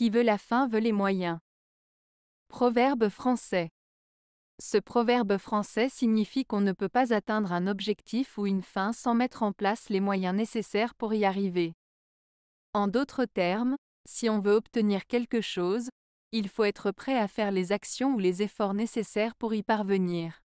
Qui veut la fin veut les moyens. Proverbe français. Ce proverbe français signifie qu'on ne peut pas atteindre un objectif ou une fin sans mettre en place les moyens nécessaires pour y arriver. En d'autres termes, si on veut obtenir quelque chose, il faut être prêt à faire les actions ou les efforts nécessaires pour y parvenir.